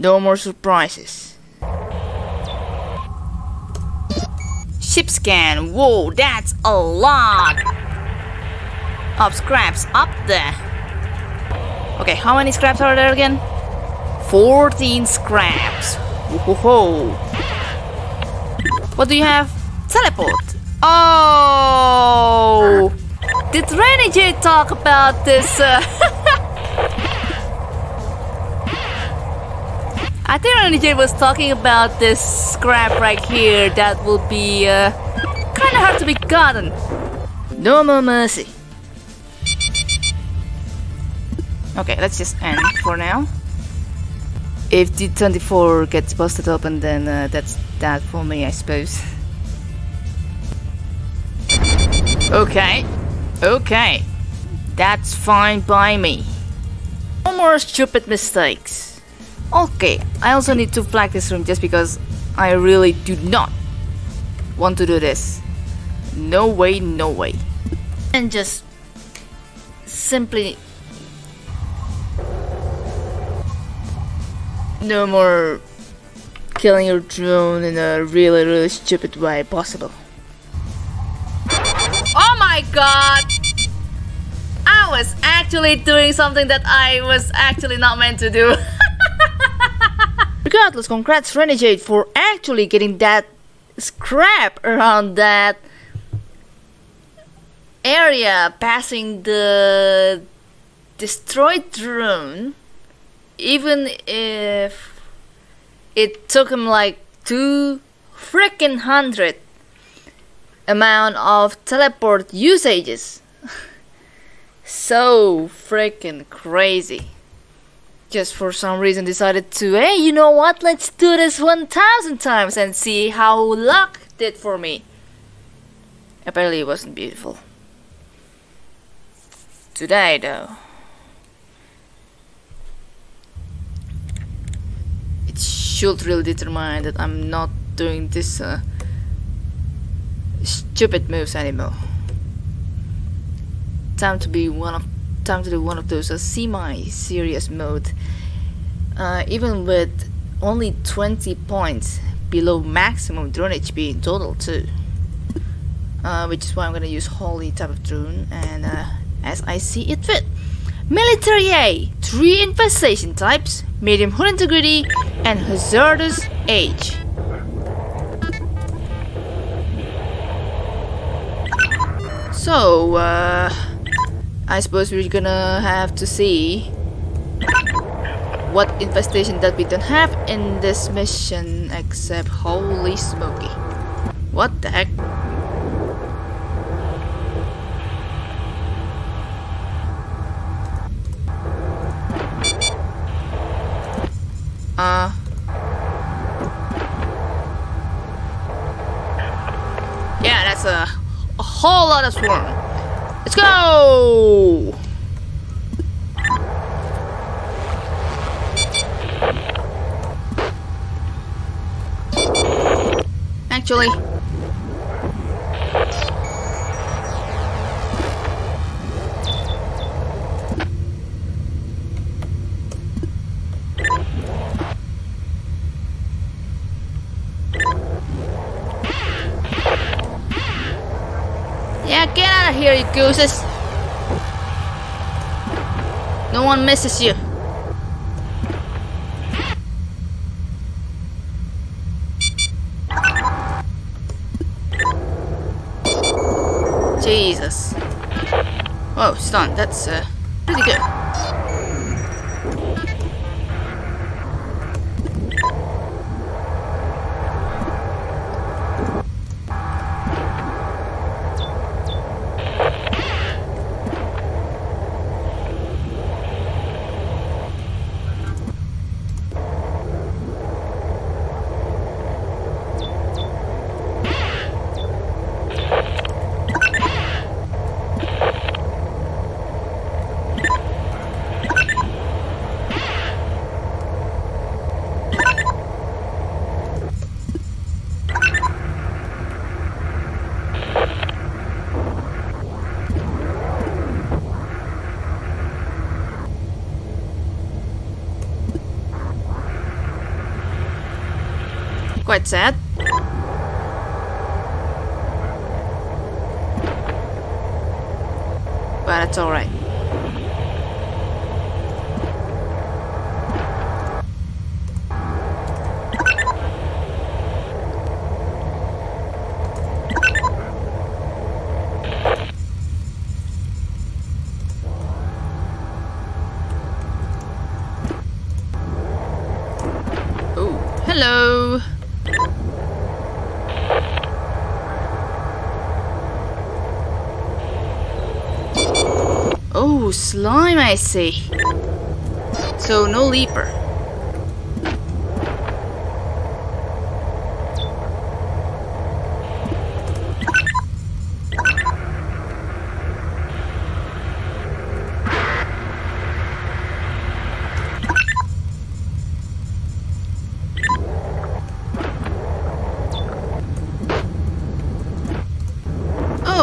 No more surprises. Ship scan. Whoa, that's a lot of scraps up there. Okay, how many scraps are there again? 14 scraps. Whoa. What do you have? Teleport. Oh, did RonyJ talk about this? I think RonyJ was talking about this scrap right here that will be kind of hard to be gotten. No more mercy. Okay, let's just end for now. If D24 gets busted open, then that's that for me, I suppose. Okay, okay, that's fine by me. No more stupid mistakes. Okay, I also need to flag this room just because I really do not want to do this. No way, no way. And just simply no more killing your drone in a really, really stupid way possible. Oh my god! I was actually doing something that I was actually not meant to do. Regardless, congrats Renegade for actually getting that scrap around that area, passing the destroyed drone, even if it took him like 200 amount of teleport usages. So freaking crazy. Just for some reason decided to, hey, you know what, let's do this 1,000 times and see how luck did for me. Apparently it wasn't beautiful. Today though, it should really determine that I'm not doing this stupid moves anymore. Time to do one of those semi-serious mode. Even with only 20 points below maximum drone HP in total too. Which is why I'm gonna use holy type of drone and as I see it fit. Military A, 3 infestation types, medium hull integrity and hazardous age. So I suppose we're gonna have to see what infestation that we don't have in this mission, except holy smoky. What the heck? Yeah, that's a whole lot of swarm. Let's go! Actually, here, you gooses. No one misses you. Jesus. Oh, stun. That's pretty good. Quite sad. But it's alright. Hello. Oh, slime, I see. So no leaper.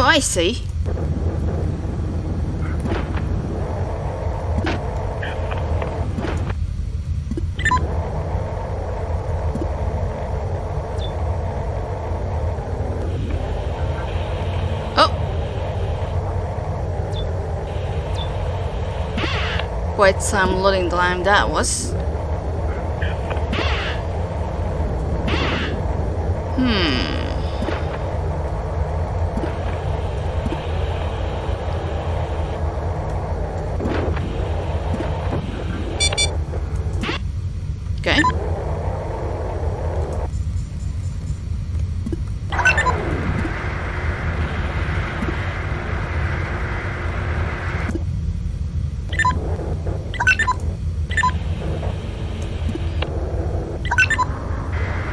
I see. Oh, quite some loading time that was.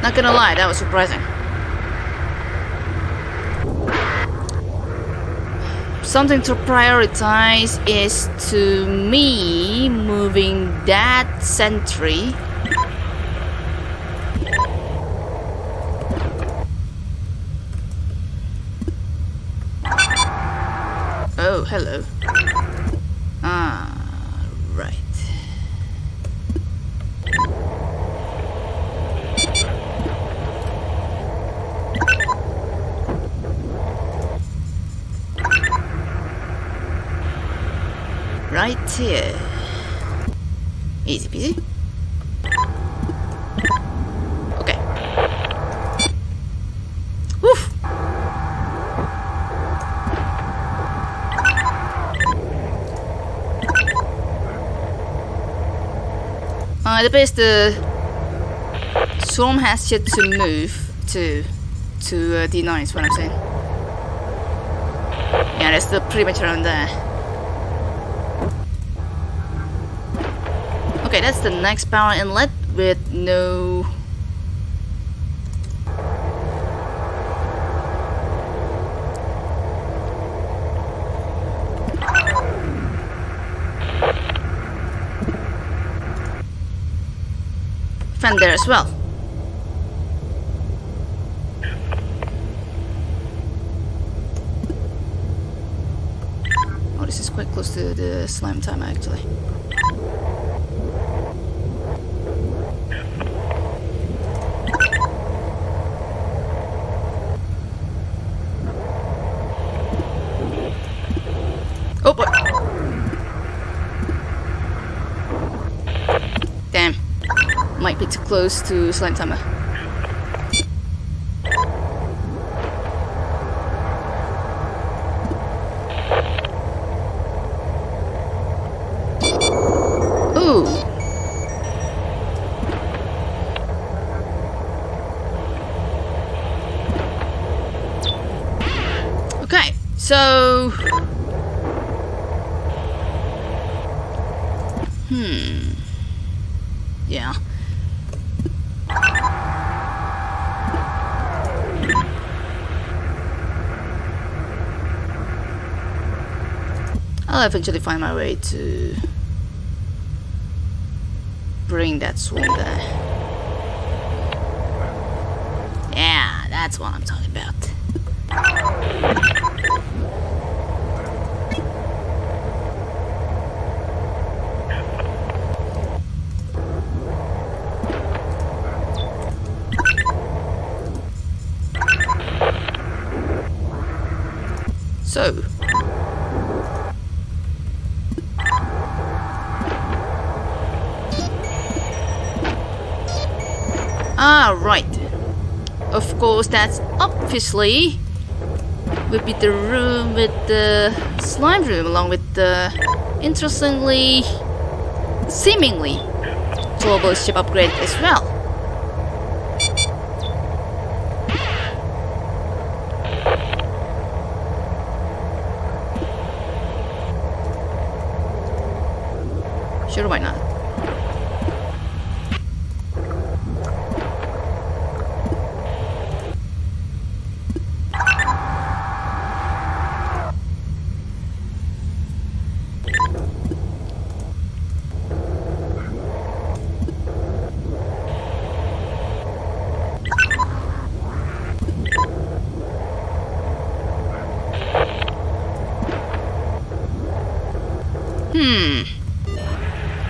Not gonna lie, that was surprising. Something to prioritize is, to me, moving that sentry. Oh, hello. Right here. Easy peasy. Okay. Woof! The best swarm has yet to move to D9 is what I'm saying. Yeah, that's the perimeter on there. Okay, that's the next power inlet with no... fan there as well. Oh, this is quite close to the slime timer actually. Oh boy. Damn. Might be too close to slime timer. Ooh. Okay, so... Yeah. I'll eventually find my way to bring that swarm there. Yeah, that's what I'm talking about. So. Ah, right. Of course, that's obviously would be the room with the slime room, along with the interestingly, seemingly turbo ship upgrade as well. Sure, why not?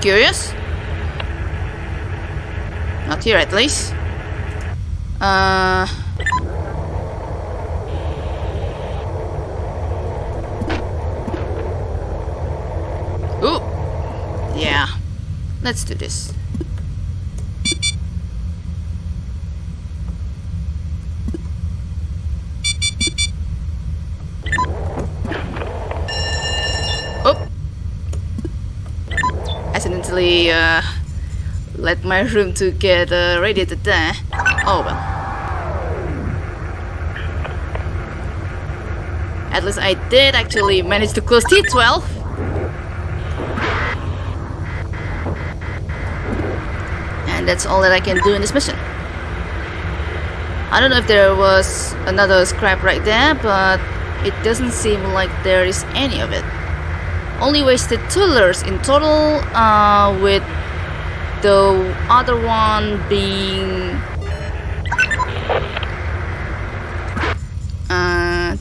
Curious? Not here at least. Ooh. Yeah. Let's do this. Let my room to get radiated there. Oh well. At least I did actually manage to close T12. And that's all that I can do in this mission. I don't know if there was another scrap right there, but it doesn't seem like there is any of it. Only wasted $2 in total, with the other one being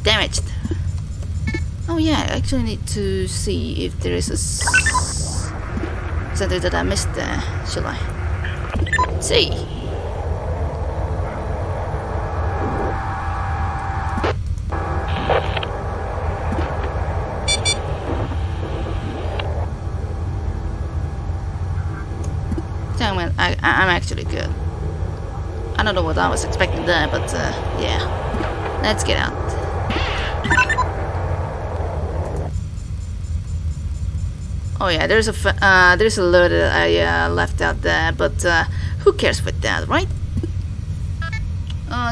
damaged. Oh yeah, I actually need to see if there is a center that I missed there. Shall I? See. I'm actually good. I don't know what I was expecting there, but yeah. Let's get out. Oh yeah, there's a load that I left out there, but who cares with that, right?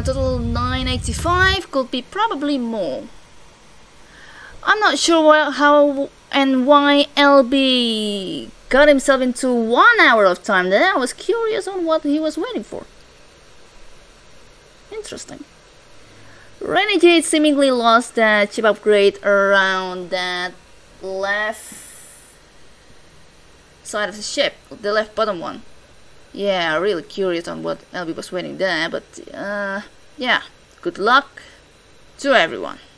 Total 985 could be probably more. I'm not sure how and why LB got himself into 1 hour of time there. I was curious on what he was waiting for. Interesting. Renegade seemingly lost that chip upgrade around that left side of the ship, the left bottom one. Yeah, really curious on what LB was waiting there, but yeah, good luck to everyone.